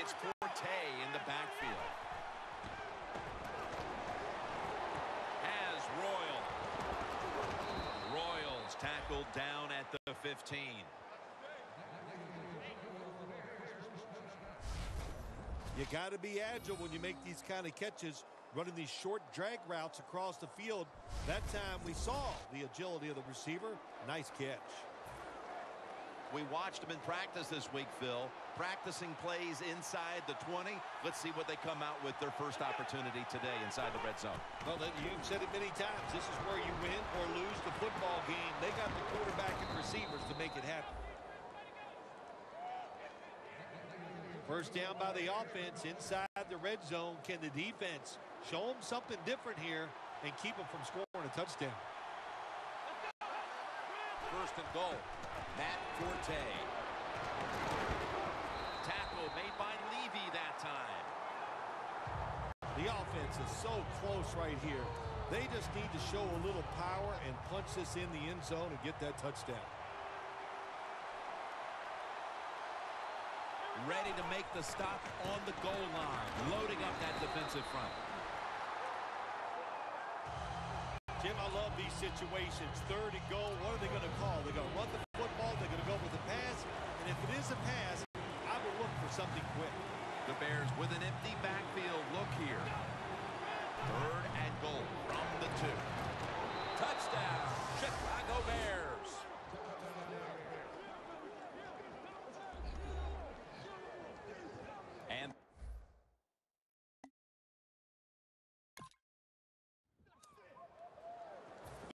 it's Forte in the backfield. Has Royal. Royal's tackled down at the 15. You got to be agile when you make these kind of catches, running these short drag routes across the field. That time we saw the agility of the receiver. Nice catch. We watched him in practice this week, Phil, practicing plays inside the 20. Let's see what they come out with their first opportunity today inside the red zone. Well, you've said it many times. This is where you win or lose the football game. They got the quarterback and receivers to make it happen. First down by the offense inside the red zone. Can the defense show them something different here and keep them from scoring a touchdown? First and goal. Matt Forte. Tackle made by Levy that time. The offense is so close right here. They just need to show a little power and punch this in the end zone and get that touchdown. Ready to make the stop on the goal line, loading up that defensive front. Jim, I love these situations. Third and goal, what are they going to call? They're going to run the football, they're going to go with a pass, and if it is a pass, I will look for something quick. The Bears with an empty backfield look here. Third and goal from the 2. Touchdown, Chicago Bears.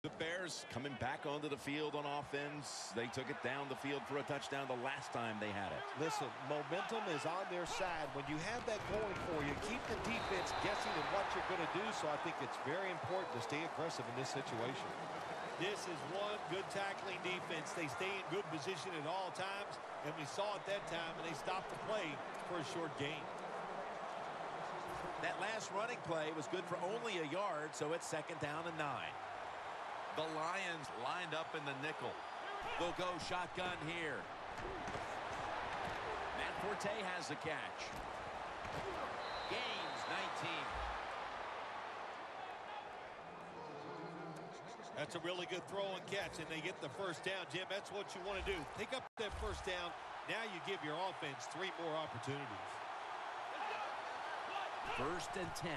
The Bears coming back onto the field on offense. They took it down the field for a touchdown the last time they had it. Listen, momentum is on their side. When you have that going for you, keep the defense guessing at what you're going to do. So I think it's very important to stay aggressive in this situation. This is one good tackling defense. They stay in good position at all times, and we saw it that time, and they stopped the play for a short gain. That last running play was good for only a yard, so it's 2nd down and 9. The Lions lined up in the nickel. They'll go shotgun here. Matt Forte has the catch. Gains 19. That's a really good throw and catch, and they get the first down. Jim, that's what you want to do. Pick up that first down. Now you give your offense 3 more opportunities. First and 10.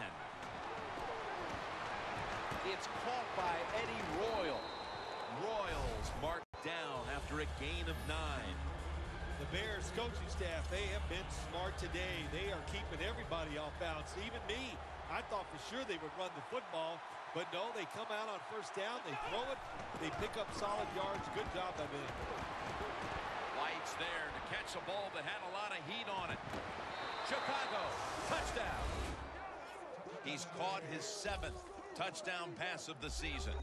It's caught by Eddie Royal. Royals marked down after a gain of 9. The Bears coaching staff, they have been smart today. They are keeping everybody off bounds, even me. I thought for sure they would run the football, but no, they come out on first down, they throw it, they pick up solid yards. Good job by Bennett. White's there to catch a ball that had a lot of heat on it. Chicago, touchdown. He's caught his 7th. Touchdown pass of the season.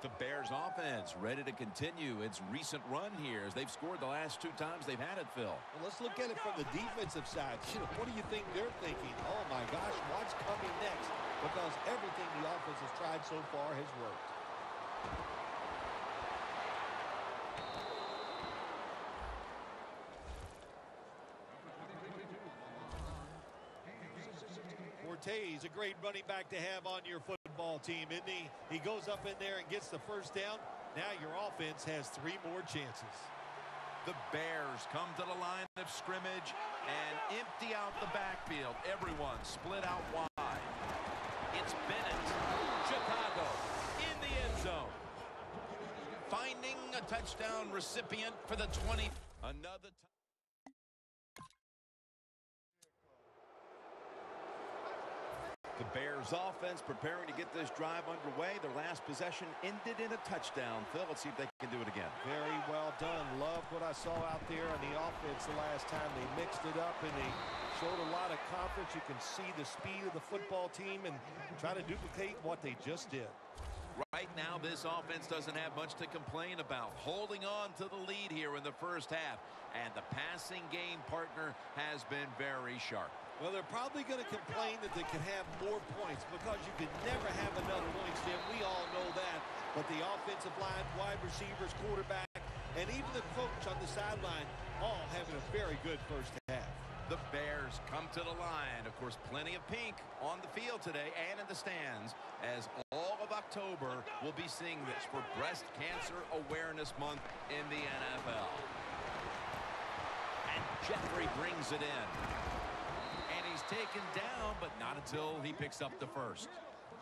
The Bears offense ready to continue its recent run here as they've scored the last 2 times they've had it, Phil. Well, let's look at it from the defensive side. You know, what do you think they're thinking? Oh, my gosh, what's coming next? Because everything the offense has tried so far has worked. He's a great running back to have on your football team, isn't he? He goes up in there and gets the first down. Now your offense has 3 more chances. The Bears come to the line of scrimmage and empty out the backfield. Everyone split out wide. It's Bennett. Chicago in the end zone. Finding a touchdown recipient for the 20. Another time. The Bears offense preparing to get this drive underway. Their last possession ended in a touchdown. Phil, let's see if they can do it again. Very well done. Love what I saw out there on the offense the last time. They mixed it up and they showed a lot of confidence. You can see the speed of the football team and try to duplicate what they just did. Right now, this offense doesn't have much to complain about. Holding on to the lead here in the first half. And the passing game partner has been very sharp. Well, they're probably going to complain that they can have more points because you can never have another win, Jim. We all know that. But the offensive line, wide receivers, quarterback, and even the coach on the sideline, all having a very good first half. The Bears come to the line. Of course, plenty of pink on the field today and in the stands, as all of October will be seeing this for Breast Cancer Awareness Month in the NFL. And Jeffrey brings it in. And he's taken down, but not until he picks up the first.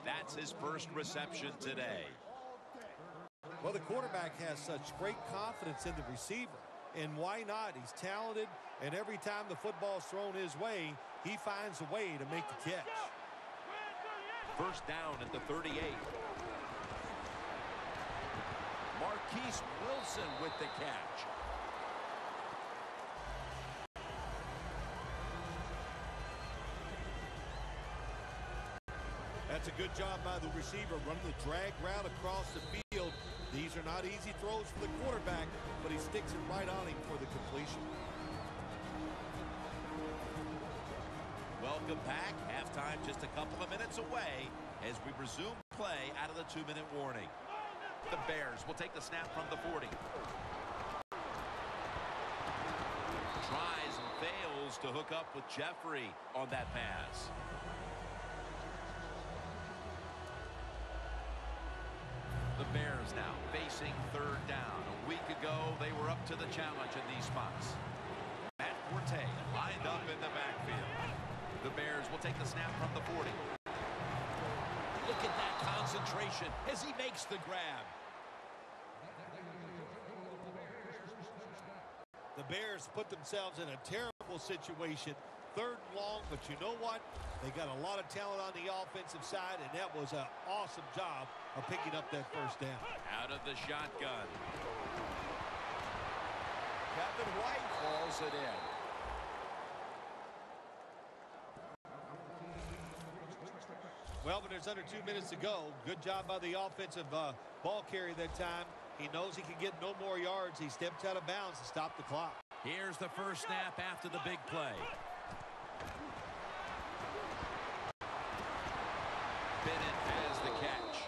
That's his first reception today. Well, the quarterback has such great confidence in the receiver. And why not? He's talented, and every time the football's thrown his way, he finds a way to make the catch. First down at the 38. Marquise Wilson with the catch. That's a good job by the receiver, running the drag route across the field. These are not easy throws for the quarterback, but he sticks it right on him for the completion. Welcome back. Halftime just a couple of minutes away as we resume play out of the 2-minute warning. The Bears will take the snap from the 40. Tries and fails to hook up with Jeffrey on that pass. The Bears now facing third down. A week ago, they were up to the challenge in these spots. Matt Forte lined up in the backfield. The Bears will take the snap from the 40. Look at that concentration as he makes the grab. The Bears put themselves in a terrible situation. Third and long, but you know what? They got a lot of talent on the offensive side, and that was an awesome job of picking up that first down. Out of the shotgun. Kevin White calls it in. Well, but there's under 2 minutes to go. Good job by the offensive ball carrier that time. He knows he can get no more yards. He steps out of bounds to stop the clock. Here's the first snap after the big play. Bennett has the catch.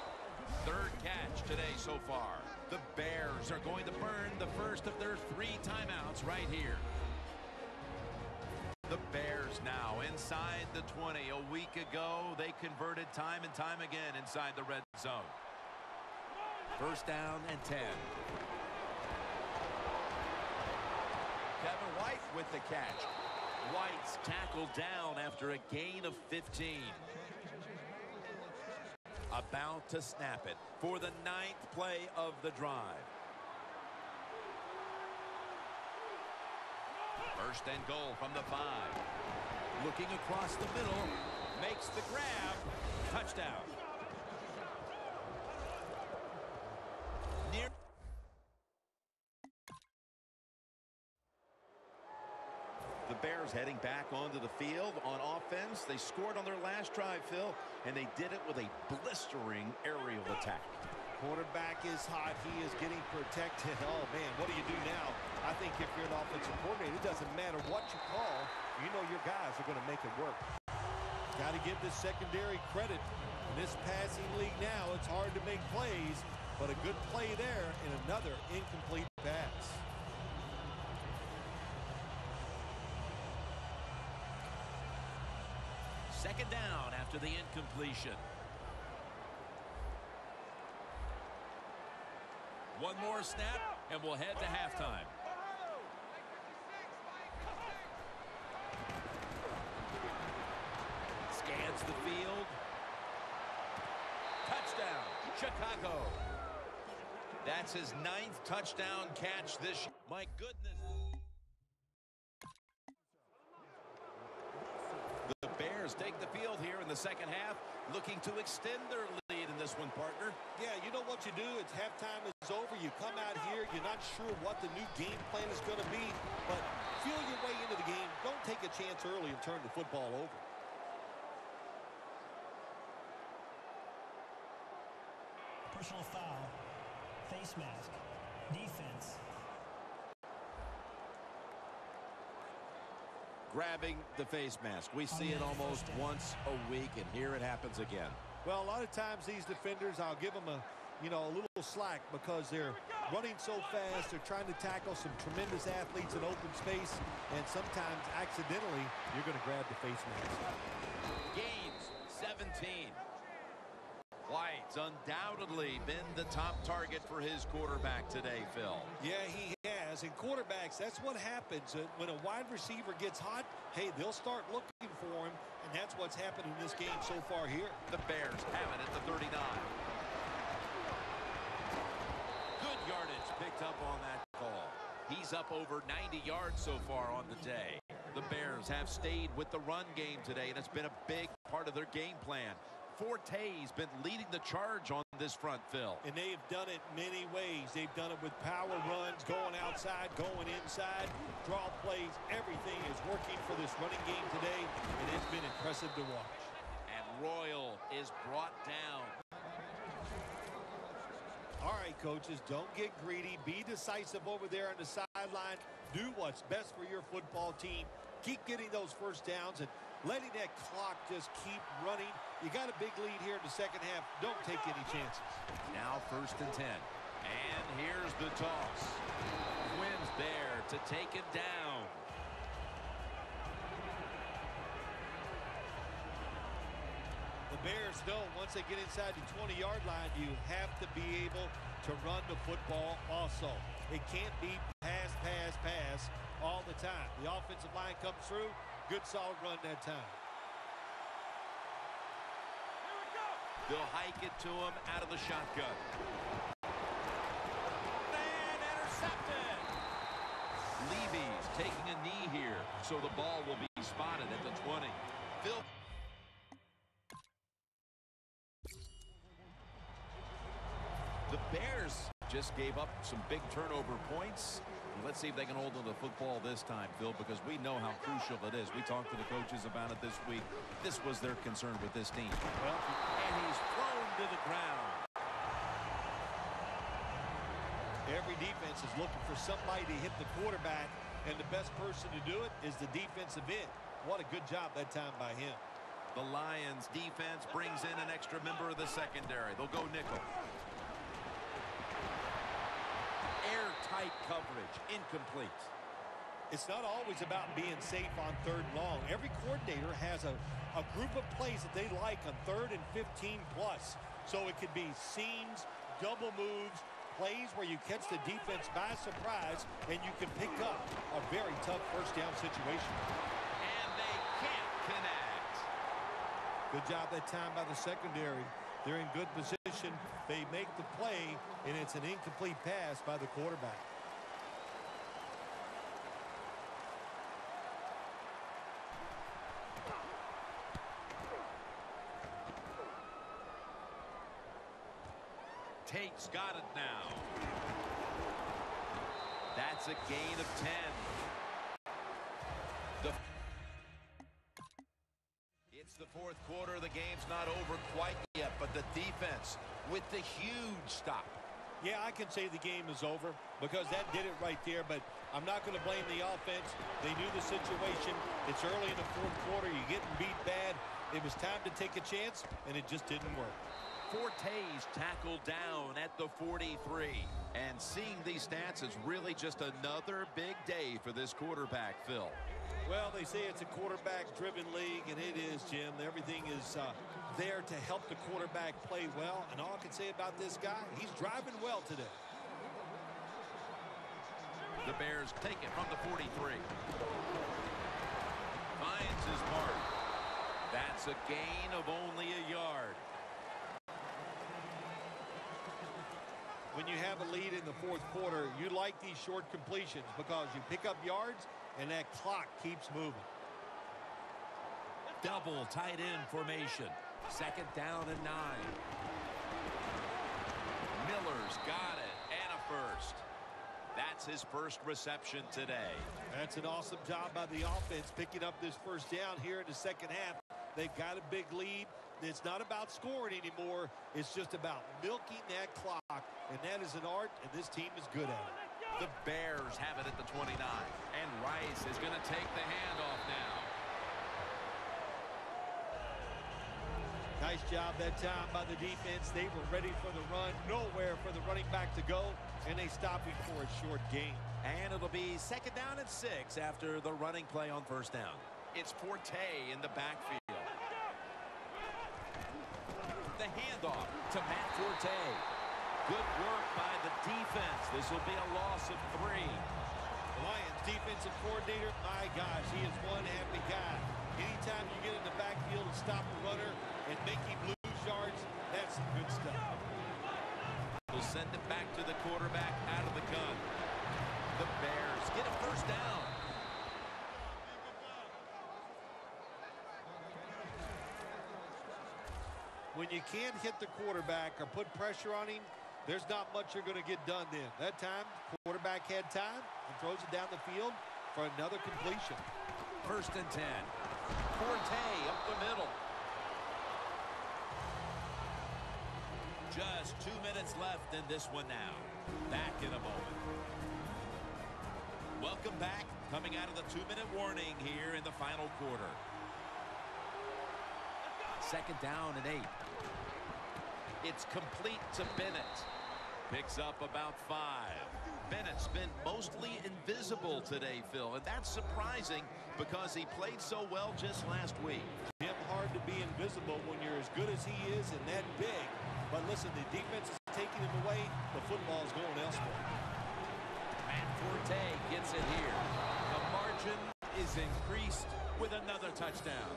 Third catch today so far. The Bears are going to burn the first of their 3 timeouts right here. The Bears now inside the 20. A week ago, they converted time and time again inside the red zone. First down and 10. Kevin White with the catch. White's tackled down after a gain of 15. About to snap it for the 9th play of the drive. First and goal from the 5. Looking across the middle, makes the grab. Touchdown. Near. The Bears heading back onto the field on offense. They scored on their last drive, Phil, and they did it with a blistering aerial attack. Quarterback is hot. He is getting protected. Oh, man, what do you do now? I think if you're an offensive coordinator, it doesn't matter what you call. You know your guys are going to make it work. Got to give this secondary credit. In this passing league now, it's hard to make plays, but a good play there and another incomplete pass. Second down after the incompletion. One more snap, and we'll head to halftime. Scans the field. Touchdown, Chicago. That's his 9th touchdown catch this year. My goodness. The Bears take the field here in the second half, looking to extend their lead in this one, partner. Yeah, you know what you do. It's halftime is over. You come out here. You're not sure what the new game plan is going to be, but feel your way into the game. Don't take a chance early and turn the football over. Personal foul, face mask, defense. Grabbing the face mask. We see it almost once a week, and here it happens again. Well, a lot of times these defenders, I'll give them a you know, a little slack because they're running so fast. They're trying to tackle some tremendous athletes in open space, and sometimes accidentally you're going to grab the face mask. Gains 17. White's undoubtedly been the top target for his quarterback today, Phil. Yeah, he has. And quarterbacks, that's what happens. When a wide receiver gets hot, hey, they'll start looking for him, and that's what's happened in this game so far here. The Bears have it at the 39. Good yardage picked up on that call. He's up over 90 yards so far on the day. The Bears have stayed with the run game today, and it's been a big part of their game plan. Forte's been leading the charge on this front, Phil. And they have done it many ways. They've done it with power runs, going outside, going inside, draw plays. Everything is working for this running game today, and it's been impressive to watch. And Royal is brought down. All right, coaches, don't get greedy. Be decisive over there on the sideline. Do what's best for your football team. Keep getting those first downs and letting that clock just keep running. You got a big lead here in the second half. Don't take any chances. Now first and 10. And here's the toss. Quinn's there to take it down. The Bears know once they get inside the 20-yard line, you have to be able to run the football also. It can't be pass all the time. The offensive line comes through. Good solid run that time. Here we go. They'll hike it to him out of the shotgun. And intercepted. Levy's taking a knee here, so the ball will be spotted at the 20. Phil. The Bears just gave up some big turnover points. Let's see if they can hold on to the football this time, Phil, because we know how crucial it is. We talked to the coaches about it this week. This was their concern with this team. Well, and he's thrown to the ground. Every defense is looking for somebody to hit the quarterback, and the best person to do it is the defensive end. What a good job that time by him. The Lions defense brings in an extra member of the secondary. They'll go nickel. Tight coverage, incomplete. It's not always about being safe on third and long. Every coordinator has a group of plays that they like on third and 15 plus. So it could be seams, double moves, plays where you catch the defense by surprise and you can pick up a very tough first down situation. And they can't connect. Good job that time by the secondary. They're in good position. They make the play, and it's an incomplete pass by the quarterback. Tate's got it now. That's a gain of 10. It's the fourth quarter. The game's not over quite yet, but the defense with the huge stop. Yeah, I can say the game is over because that did it right there, but I'm not going to blame the offense. They knew the situation. It's early in the fourth quarter. You're getting beat bad. It was time to take a chance, and it just didn't work. Forte's tackled down at the 43. And seeing these stats is really just another big day for this quarterback, Phil. Well, they say it's a quarterback-driven league, and it is, Jim. Everything is there to help the quarterback play well. And all I can say about this guy, he's driving well today. The Bears take it from the 43. Finds his mark. That's a gain of only a yard. When you have a lead in the fourth quarter, you like these short completions because you pick up yards and that clock keeps moving. Double tight end formation. Second down and 9. Miller's got it and a first. That's his first reception today. That's an awesome job by the offense picking up this first down here in the second half. They've got a big lead. It's not about scoring anymore. It's just about milking that clock, and that is an art, and this team is good at it. The Bears have it at the 29, and Rice is going to take the handoff now. Now nice job that time by the defense. They were ready for the run, nowhere for the running back to go, and they stopped him for a short gain. And it'll be 2nd down and 6 after the running play on 1st down. It's Forte in the backfield. The handoff to Matt Forte. Good work by the defense. This will be a loss of 3. The Lions defensive coordinator, my gosh, he is one happy guy. Anytime you get in the backfield and stop a runner and make him lose yards, that's some good stuff. We'll send it back to the quarterback out of the gun. The Bears get a 1st down. When you can't hit the quarterback or put pressure on him, there's not much you're going to get done then. That time, quarterback had time and throws it down the field for another completion. 1st and 10. Forte up the middle. Just 2 minutes left in this one now. Back in a moment. Welcome back. Coming out of the 2-minute warning here in the final quarter. 2nd down and 8. It's complete to Bennett. Picks up about 5. Bennett's been mostly invisible today, Phil, and that's surprising because he played so well just last week. Jim, hard to be invisible when you're as good as he is and that big. But listen, the defense is taking him away. The football's going elsewhere. Matt Forte gets it here. The margin is increased with another touchdown.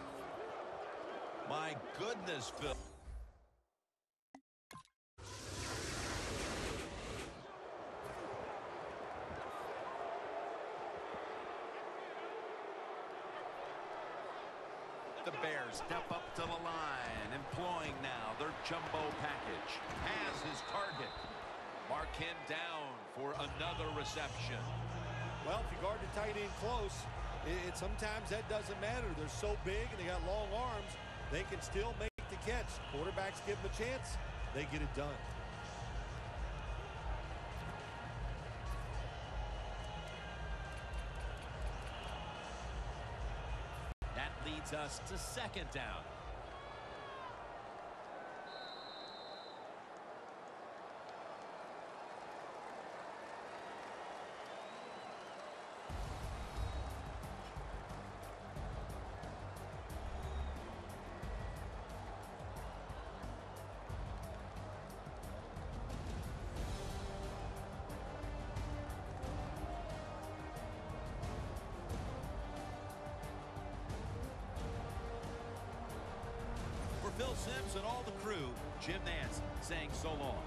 My goodness, Phil. The Bears step up to the line, employing now their jumbo package. Has his target. Mark him down for another reception. Well, if you guard the tight end close, sometimes that doesn't matter. They're so big and they got long arms. They can still make the catch. Quarterbacks give them a chance. They get it done. That leads us to 2nd down. Phil Sims and all the crew, Jim Nance saying so long.